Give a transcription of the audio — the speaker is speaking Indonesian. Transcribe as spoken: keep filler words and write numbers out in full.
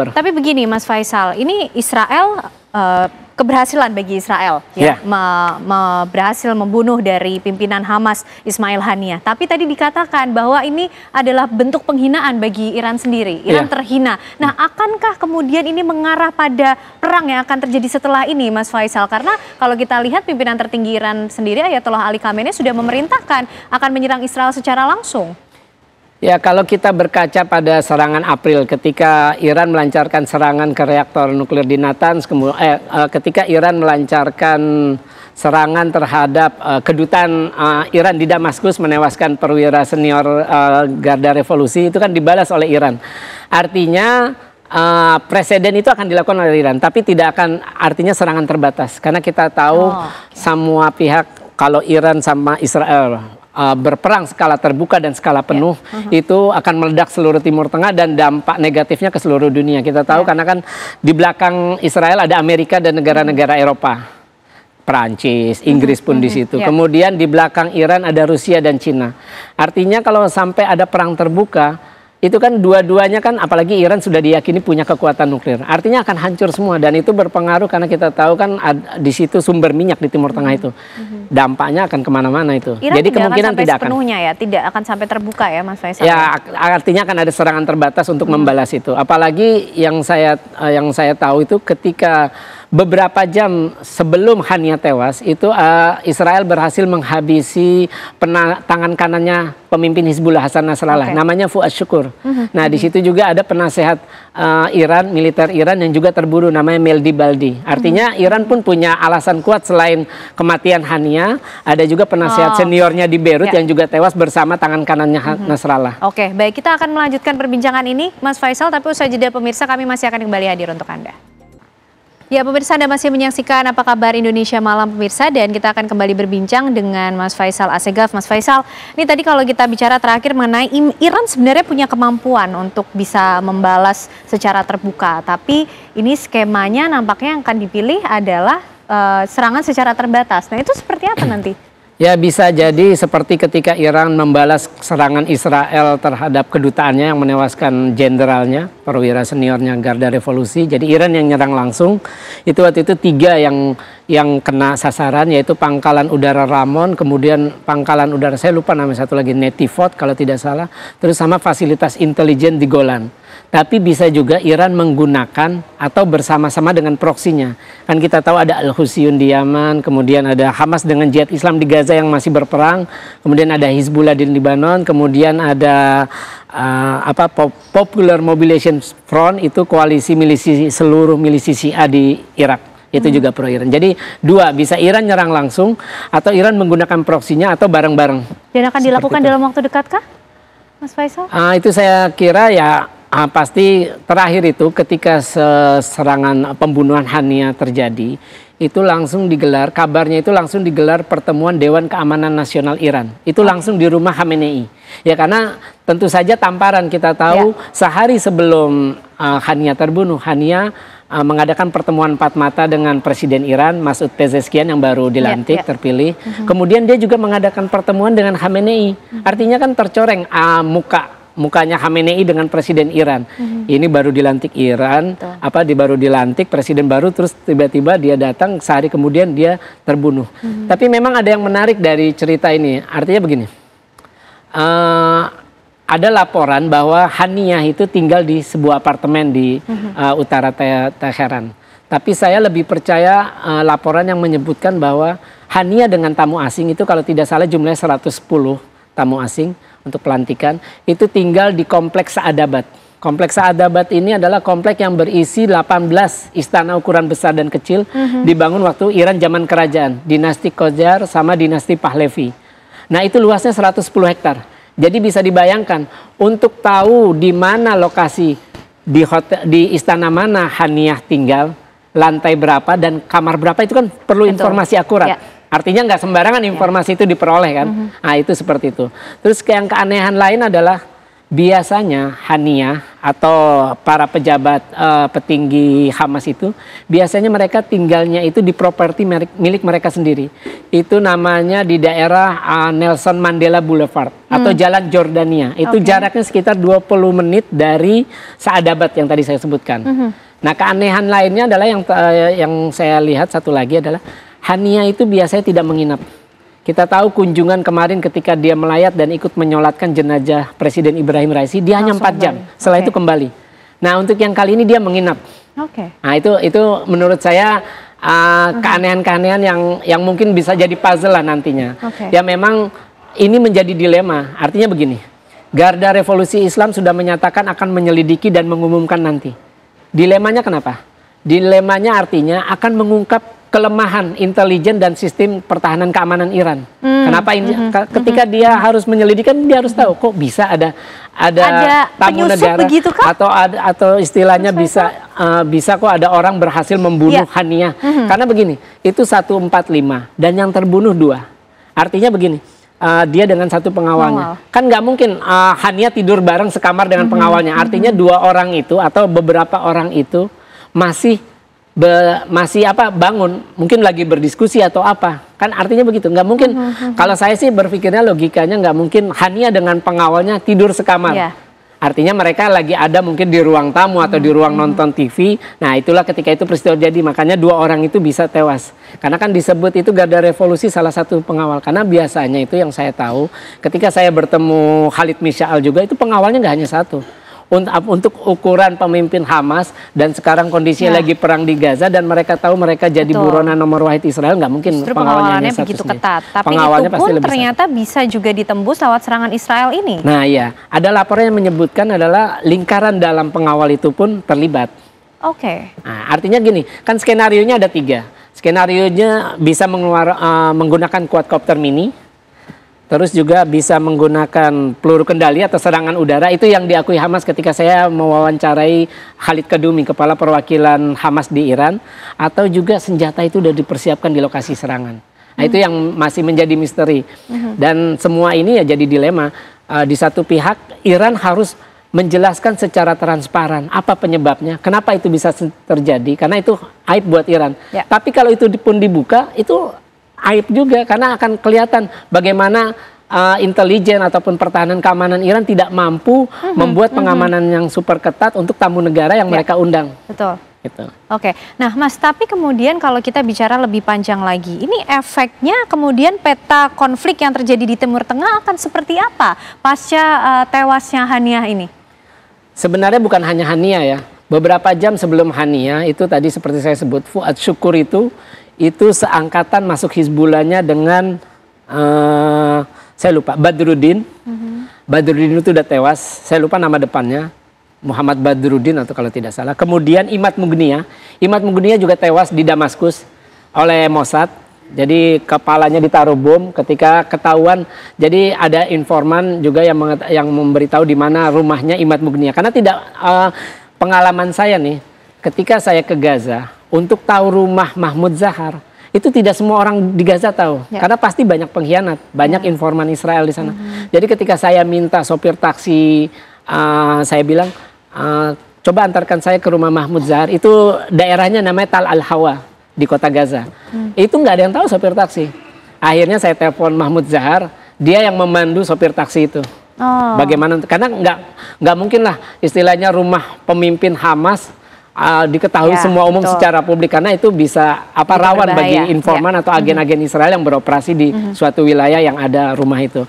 Tapi begini Mas Faisal, ini Israel uh, keberhasilan bagi Israel yeah. ya me, me, berhasil membunuh dari pimpinan Hamas Ismail Haniyeh. Tapi tadi dikatakan bahwa ini adalah bentuk penghinaan bagi Iran sendiri. Iran yeah. terhina. Nah, akankah kemudian ini mengarah pada perang yang akan terjadi setelah ini Mas Faisal? Karena kalau kita lihat pimpinan tertinggi Iran sendiri Ayatullah Ali Khamenei sudah memerintahkan akan menyerang Israel secara langsung. Ya, kalau kita berkaca pada serangan April ketika Iran melancarkan serangan ke reaktor nuklir di Natanz, eh, ketika Iran melancarkan serangan terhadap eh, kedutaan eh, Iran di Damaskus menewaskan perwira senior eh, Garda Revolusi, itu kan dibalas oleh Iran. Artinya Uh, presiden itu akan dilakukan oleh Iran, tapi tidak akan, artinya serangan terbatas, karena kita tahu oh. semua pihak kalau Iran sama Israel uh, berperang skala terbuka dan skala penuh yeah. uh -huh. itu akan meledak seluruh Timur Tengah dan dampak negatifnya ke seluruh dunia. Kita tahu yeah. karena kan di belakang Israel ada Amerika dan negara-negara Eropa. Perancis, Inggris pun mm-hmm. di situ. Yeah. Kemudian di belakang Iran ada Rusia dan Cina. Artinya kalau sampai ada perang terbuka, itu kan dua-duanya kan, apalagi Iran sudah diyakini punya kekuatan nuklir. Artinya akan hancur semua dan itu berpengaruh karena kita tahu kan ad, di situ sumber minyak di Timur Tengah itu. Dampaknya akan kemana-mana itu. Iran Jadi tidak kemungkinan akan tidak sepenuhnya akan. Ya, tidak akan sampai terbuka ya Mas Faisal. Ya, artinya akan ada serangan terbatas untuk hmm. membalas itu. Apalagi yang saya yang saya tahu itu ketika beberapa jam sebelum Haniyeh tewas itu uh, Israel berhasil menghabisi pena tangan kanannya pemimpin Hizbullah Hassan Nasrallah, okay. namanya Fuad Syukur. Uh-huh. Nah, di situ juga ada penasehat uh, Iran, militer Iran yang juga terburu namanya Meldi Baldi. Artinya uh-huh. Iran pun punya alasan kuat selain kematian Haniyeh, ada juga penasehat oh. seniornya di Beirut yeah. yang juga tewas bersama tangan kanannya uh-huh. Nasrallah. Oke, okay. baik, kita akan melanjutkan perbincangan ini Mas Faisal, tapi usai jeda pemirsa kami masih akan kembali hadir untuk Anda. Ya pemirsa, Anda masih menyaksikan Apa Kabar Indonesia Malam pemirsa, dan kita akan kembali berbincang dengan Mas Faisal Asegaf. Mas Faisal, ini tadi kalau kita bicara terakhir mengenai Iran sebenarnya punya kemampuan untuk bisa membalas secara terbuka, tapi ini skemanya nampaknya yang akan dipilih adalah uh, serangan secara terbatas. Nah, itu seperti apa nanti? Ya, bisa jadi seperti ketika Iran membalas serangan Israel terhadap kedutaannya yang menewaskan jenderalnya, perwira seniornya Garda Revolusi. Jadi Iran yang nyerang langsung, itu waktu itu tiga yang yang kena sasaran, yaitu pangkalan udara Ramon, kemudian pangkalan udara, saya lupa namanya satu lagi, Netivot kalau tidak salah, terus sama fasilitas intelijen di Golan. Tapi bisa juga Iran menggunakan atau bersama-sama dengan proksinya. Kan kita tahu ada al Hussein di Yaman, kemudian ada Hamas dengan jihad Islam di Gaza yang masih berperang, kemudian ada Hizbullah di Lebanon, kemudian ada uh, apa Popular Mobilization Front, itu koalisi milisi seluruh milisi Syiah di Irak. Itu hmm. juga pro Iran. Jadi dua, bisa Iran nyerang langsung atau Iran menggunakan proksinya atau bareng-bareng. Dan akan Seperti dilakukan itu. Dalam waktu dekat kah, Mas Faisal? Uh, itu saya kira ya uh, pasti terakhir itu ketika serangan pembunuhan Haniyeh terjadi, itu langsung digelar, kabarnya itu langsung digelar pertemuan Dewan Keamanan Nasional Iran. Itu langsung di rumah Khamenei. Ya, karena tentu saja tamparan, kita tahu ya. Sehari sebelum uh, Haniyeh terbunuh, Haniyeh uh, mengadakan pertemuan empat mata dengan Presiden Iran, Masud Pezeshkian yang baru dilantik, ya, ya. terpilih. Uh-huh. Kemudian dia juga mengadakan pertemuan dengan Khamenei. Uh-huh. Artinya kan tercoreng uh, muka. mukanya Khamenei dengan Presiden Iran. Mm-hmm. Ini baru dilantik Iran, Betul. apa di baru dilantik presiden baru, terus tiba-tiba dia datang sehari kemudian dia terbunuh. Mm-hmm. Tapi memang ada yang menarik dari cerita ini. Artinya begini, uh, ada laporan bahwa Haniyeh itu tinggal di sebuah apartemen di mm-hmm. uh, utara Te- Teheran. Tapi saya lebih percaya uh, laporan yang menyebutkan bahwa Haniyeh dengan tamu asing itu kalau tidak salah jumlahnya seratus sepuluh. Tamu asing untuk pelantikan itu tinggal di kompleks Saadabad. Kompleks Saadabad ini adalah kompleks yang berisi delapan belas istana ukuran besar dan kecil, mm-hmm. dibangun waktu Iran zaman kerajaan, dinasti Qajar sama dinasti Pahlavi. Nah, itu luasnya seratus sepuluh hektar. Jadi bisa dibayangkan untuk tahu di mana lokasi di hotel, di istana mana Haniyeh tinggal, lantai berapa dan kamar berapa, itu kan perlu Betul. Informasi akurat. Ya. Artinya nggak sembarangan informasi ya. Itu diperoleh kan. Mm-hmm. Nah, itu seperti itu. Terus yang keanehan lain adalah biasanya Haniyeh atau para pejabat uh, petinggi Hamas itu biasanya mereka tinggalnya itu di properti milik mereka sendiri. Itu namanya di daerah uh, Nelson Mandela Boulevard atau hmm. Jalan Jordania. Itu okay. jaraknya sekitar dua puluh menit dari Saadabad yang tadi saya sebutkan. Hmm. Nah, keanehan lainnya adalah yang uh, yang saya lihat satu lagi adalah Haniyeh itu biasanya tidak menginap. Kita tahu kunjungan kemarin ketika dia melayat dan ikut menyolatkan jenazah Presiden Ibrahim Raisi, dia hanya empat jam. Setelah okay. itu kembali. Nah, untuk yang kali ini dia menginap. Oke. Okay. Nah, itu itu menurut saya keanehan-keanehan uh, yang yang mungkin bisa jadi puzzle lah nantinya. Okay. Ya memang ini menjadi dilema. Artinya begini, Garda Revolusi Islam sudah menyatakan akan menyelidiki dan mengumumkan nanti. Dilemanya kenapa? Dilemanya artinya akan mengungkap kelemahan intelijen dan sistem pertahanan keamanan Iran. Mm, Kenapa ini? Mm, ketika mm, dia mm. harus menyelidikan, dia harus tahu kok bisa ada ada, ada tamu negara atau ada, atau istilahnya penyusup bisa uh, bisa kok ada orang berhasil membunuh yeah. Haniyeh. Mm-hmm. Karena begini, itu satu empat lima dan yang terbunuh dua. Artinya begini, uh, dia dengan satu pengawalnya. Wow. Kan nggak mungkin uh, Haniyeh tidur bareng sekamar dengan mm-hmm. pengawalnya. Artinya mm-hmm. dua orang itu atau beberapa orang itu masih Be, masih apa bangun, mungkin lagi berdiskusi atau apa, kan artinya begitu. Nggak mungkin, mm-hmm. kalau saya sih berpikirnya logikanya nggak mungkin Haniyeh dengan pengawalnya tidur sekamar. Yeah. Artinya mereka lagi ada mungkin di ruang tamu atau mm-hmm. di ruang nonton T V. Nah, itulah ketika itu peristiwa jadi, makanya dua orang itu bisa tewas. Karena kan disebut itu Garda Revolusi salah satu pengawal. Karena biasanya itu yang saya tahu, ketika saya bertemu Khalid Mishaal juga, itu pengawalnya nggak hanya satu. Untuk ukuran pemimpin Hamas dan sekarang kondisinya ya. lagi perang di Gaza dan mereka tahu mereka jadi Betul. buronan nomor wahid Israel, nggak mungkin justru pengawalnya begitu sendiri. ketat. Tapi pengawalnya itu pun ternyata satu. bisa juga ditembus lewat serangan Israel ini. Nah ya, ada laporan yang menyebutkan adalah lingkaran dalam pengawal itu pun terlibat. Oke. Okay. Nah, artinya gini, kan skenario nya ada tiga. Skenario nya bisa mengeluar, uh, menggunakan quadcopter mini. Terus juga bisa menggunakan peluru kendali atau serangan udara. Itu yang diakui Hamas ketika saya mewawancarai Khalid Kedumi, kepala perwakilan Hamas di Iran. Atau juga senjata itu sudah dipersiapkan di lokasi serangan. Nah, mm-hmm. itu yang masih menjadi misteri. Mm-hmm. Dan semua ini ya jadi dilema. Uh, di satu pihak Iran harus menjelaskan secara transparan apa penyebabnya, kenapa itu bisa terjadi. Karena itu aib buat Iran. Yeah. Tapi kalau itu pun dibuka, itu aib juga karena akan kelihatan bagaimana uh, intelijen ataupun pertahanan keamanan Iran tidak mampu mm-hmm, membuat pengamanan mm-hmm. yang super ketat untuk tamu negara yang ya. mereka undang. Betul. Gitu. Oke, nah Mas, tapi kemudian kalau kita bicara lebih panjang lagi, ini efeknya kemudian peta konflik yang terjadi di Timur Tengah akan seperti apa pasca uh, tewasnya Haniyeh ini? Sebenarnya bukan hanya Haniyeh ya. Beberapa jam sebelum Haniyeh itu tadi seperti saya sebut, Fuad Syukur itu itu seangkatan masuk Hizbullahnya dengan uh, saya lupa Badruddin. Mm-hmm. Badruddin itu udah tewas, saya lupa nama depannya, Muhammad Badruddin atau kalau tidak salah. Kemudian Imad Mugniyah, Imad Mugniyah juga tewas di Damaskus oleh Mossad. Jadi kepalanya ditaruh bom ketika ketahuan. Jadi ada informan juga yang yang memberitahu di mana rumahnya Imad Mugniyah. Karena tidak uh, pengalaman saya nih ketika saya ke Gaza untuk tahu rumah Mahmud Zahar, itu tidak semua orang di Gaza tahu. Ya. Karena pasti banyak pengkhianat, banyak ya. informan Israel di sana. Mm-hmm. Jadi ketika saya minta sopir taksi, uh, saya bilang, uh, coba antarkan saya ke rumah Mahmud Zahar. Itu daerahnya namanya Tal Al-Hawa di kota Gaza. Mm. Itu nggak ada yang tahu sopir taksi. Akhirnya saya telepon Mahmud Zahar, dia yang memandu sopir taksi itu. Oh. Bagaimana, karena nggak, nggak mungkin lah istilahnya rumah pemimpin Hamas Uh, diketahui ya, semua umum betul. secara publik, karena itu bisa apa berbahaya. rawan bagi informan ya. atau agen-agen Israel yang beroperasi di mm-hmm. suatu wilayah yang ada rumah itu.